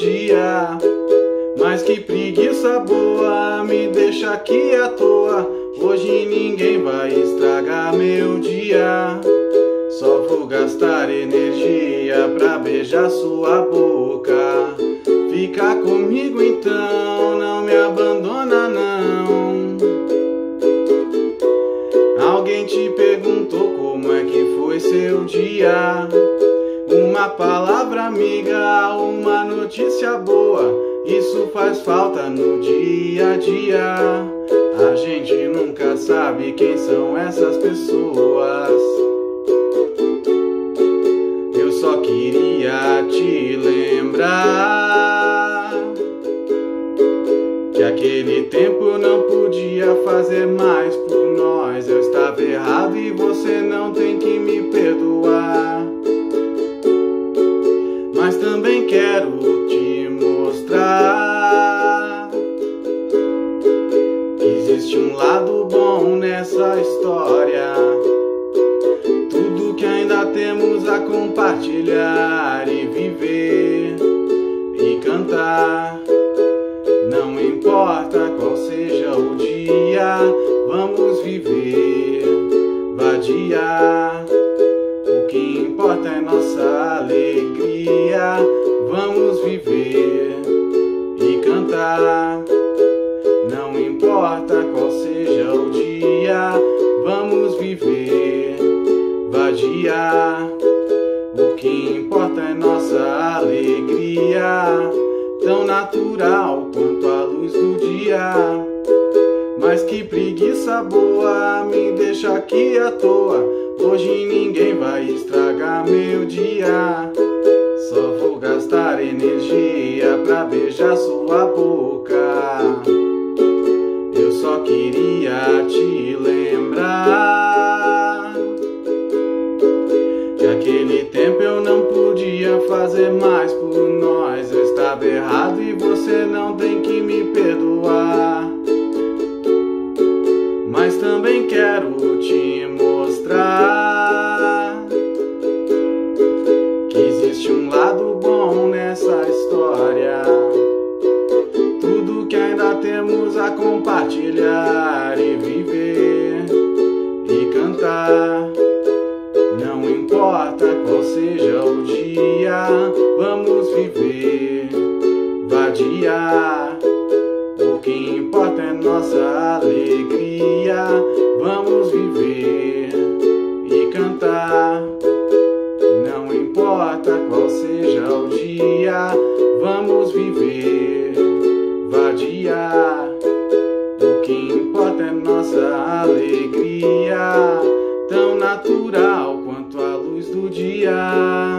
dia, mas que preguiça boa, me deixa aqui à toa. Hoje ninguém vai estragar meu dia, só vou gastar energia pra beijar sua boca. Fica comigo então, não me abandona não. Alguém te perguntou como é que foi seu dia, uma palavra amiga, uma notícia boa. Isso faz falta no dia a dia. A gente nunca sabe quem são essas pessoas. Eu só queria te lembrar que aquele tempo não podia fazer mais por nós. Eu estava errado e você não tem que me perdoar. Mas também quero te mostrar que existe um lado bom nessa história. Tudo que ainda temos a compartilhar e viver e cantar. Não importa qual seja o dia, vamos viver, vadiar. O que importa é nossa alegria, vamos viver e cantar. Não importa qual seja o dia, vamos viver, vadiar. O que importa é nossa alegria, tão natural quanto a luz do dia. Mas que preguiça boa, me deixa aqui à toa. Hoje ninguém vai estragar meu dia, só vou gastar energia pra beijar sua boca. Eu só queria te lembrar que aquele tempo eu não podia fazer mais por nós. Eu estava errado e você não tem que me perdoar. Mas também quero te mostrar que existe um lado bom nessa história. Tudo que ainda temos a compartilhar e viver e cantar. Não importa qual seja o dia, vamos viver, vadiar. O que importa é nossa alegria, vamos viver e cantar. Não importa qual seja o dia, vamos viver, vadiar. O que importa é nossa alegria, tão natural quanto a luz do dia.